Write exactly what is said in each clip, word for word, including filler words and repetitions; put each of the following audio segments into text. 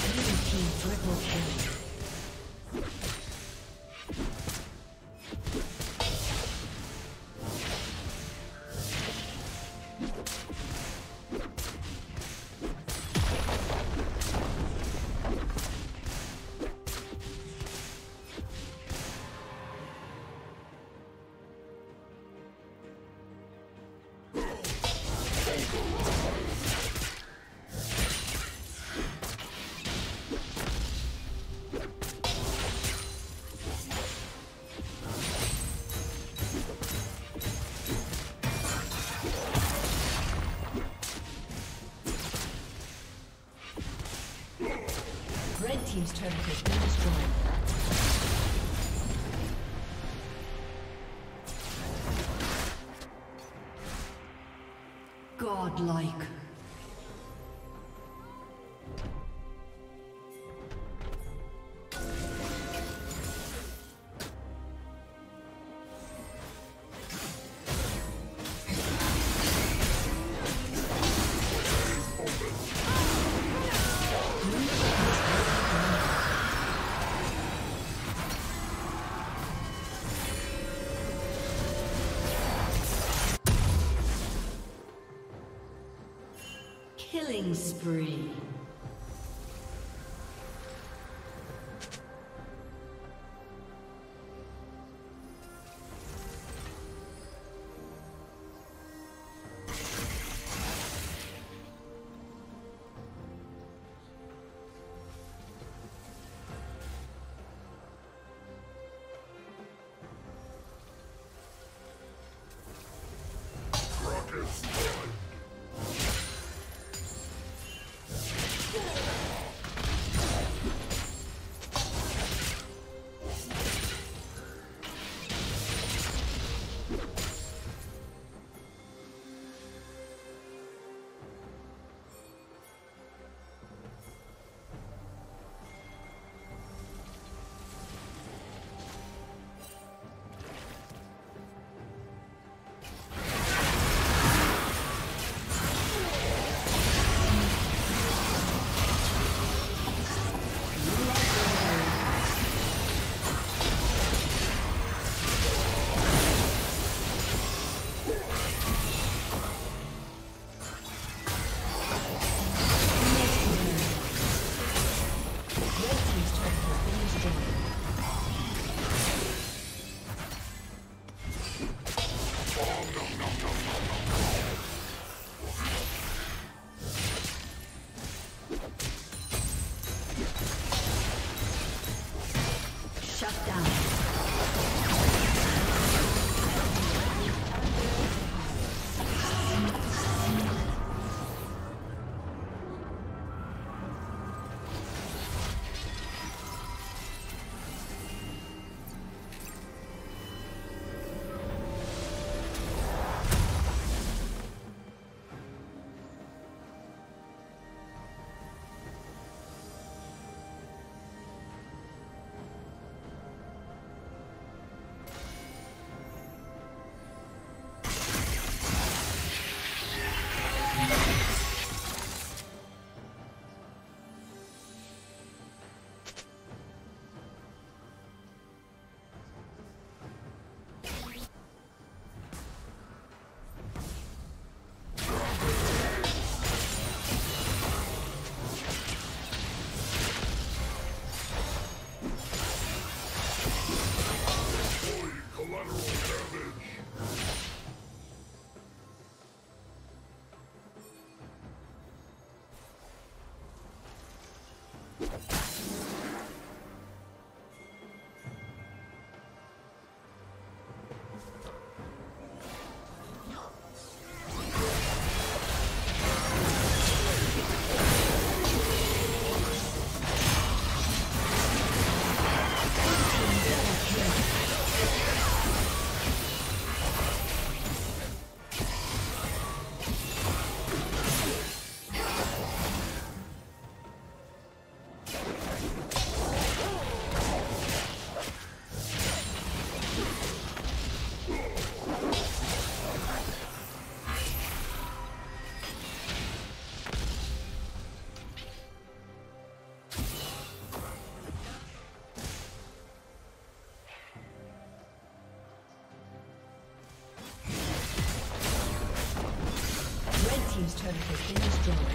Blue team triple kill. Team's turret has been destroyed. Godlike. Killing spree. Turret has been destroyed.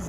has